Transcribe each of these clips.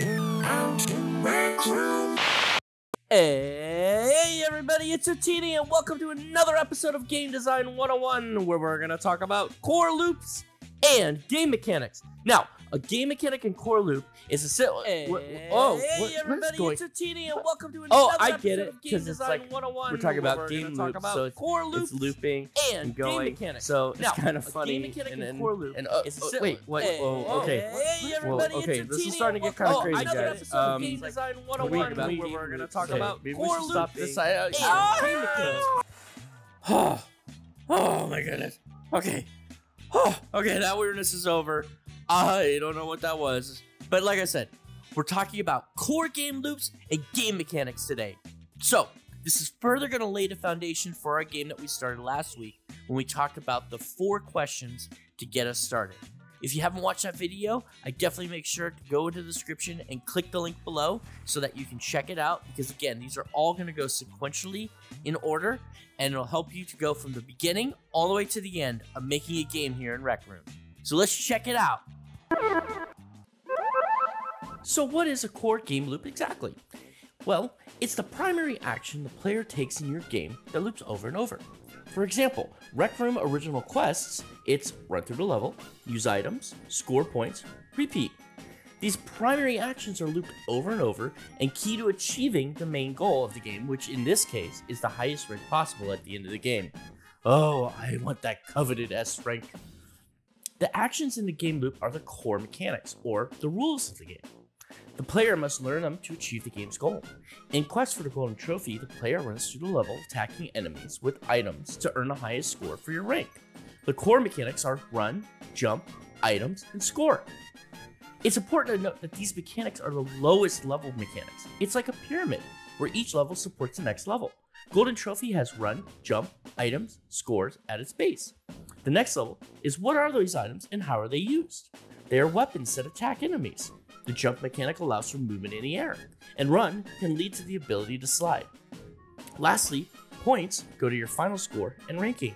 Hey everybody, it's Utinni and welcome to another episode of Game Design 101 where we're going to talk about core loops and game mechanics. Now, a game mechanic and core loop is a Oh my goodness. Okay. Oh, okay, that weirdness is over. I don't know what that was. But like I said, we're talking about core game loops and game mechanics today. So, this is further going to lay the foundation for our game that we started last week when we talked about the 4 questions to get us started. If you haven't watched that video, I definitely make sure to go into the description and click the link below so that you can check it out. Because again, these are all going to go sequentially in order, and it'll help you to go from the beginning all the way to the end of making a game here in Rec Room. So let's check it out. So what is a core game loop exactly? Well, it's the primary action the player takes in your game that loops over and over. For example, Rec Room original quests, it's run through the level, use items, score points, repeat. These primary actions are looped over and over and key to achieving the main goal of the game, which in this case is the highest rank possible at the end of the game. Oh, I want that coveted S rank. The actions in the game loop are the core mechanics, or the rules of the game. The player must learn them to achieve the game's goal. In Quest for the Golden Trophy, the player runs through the level attacking enemies with items to earn the highest score for your rank. The core mechanics are run, jump, items, and score. It's important to note that these mechanics are the lowest level mechanics. It's like a pyramid, where each level supports the next level. Golden Trophy has run, jump, items, scores at its base. The next level is what are those items and how are they used? They are weapons that attack enemies. The jump mechanic allows for movement in the air, and run can lead to the ability to slide. Lastly, points go to your final score and ranking.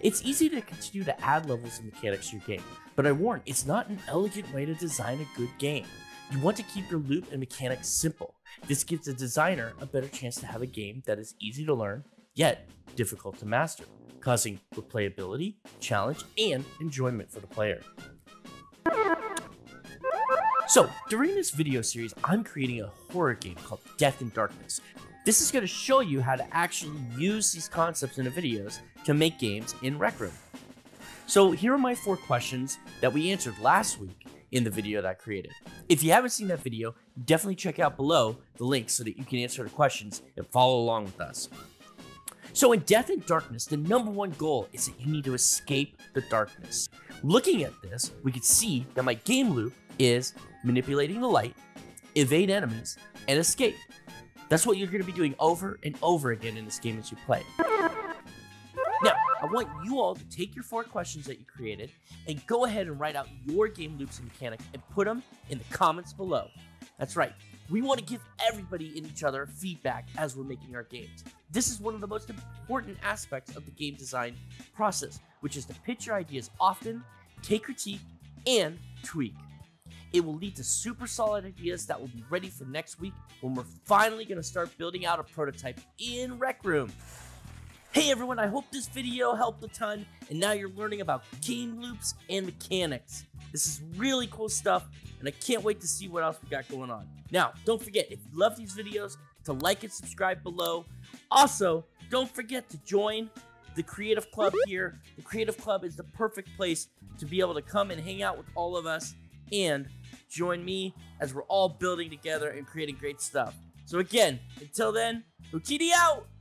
It's easy to continue to add levels and mechanics to your game, but I warn, it's not an elegant way to design a good game. You want to keep your loop and mechanics simple. This gives the designer a better chance to have a game that is easy to learn, yet difficult to master, causing replayability, challenge, and enjoyment for the player. So, during this video series, I'm creating a horror game called Death in Darkness. This is going to show you how to actually use these concepts in the videos to make games in Rec Room. So here are my 4 questions that we answered last week in the video that I created. If you haven't seen that video, definitely check out below the link so that you can answer the questions and follow along with us. So in Death in Darkness, the #1 goal is that you need to escape the darkness. Looking at this, we can see that my game loop is manipulating the light, evade enemies, and escape. That's what you're going to be doing over and over again in this game as you play. Now, I want you all to take your 4 questions that you created and go ahead and write out your game loops and mechanics and put them in the comments below. That's right. We want to give everybody and each other feedback as we're making our games. This is one of the most important aspects of the game design process, which is to pitch your ideas often, take critique, and tweak. It will lead to super solid ideas that will be ready for next week when we're finally going to start building out a prototype in Rec Room. Hey everyone, I hope this video helped a ton, and now you're learning about game loops and mechanics. This is really cool stuff, and I can't wait to see what else we got going on. Now, don't forget, if you love these videos, to like and subscribe below. Also, don't forget to join the Creative Club here. The Creative Club is the perfect place to be able to come and hang out with all of us and join me as we're all building together and creating great stuff. So again, until then, Utinni out!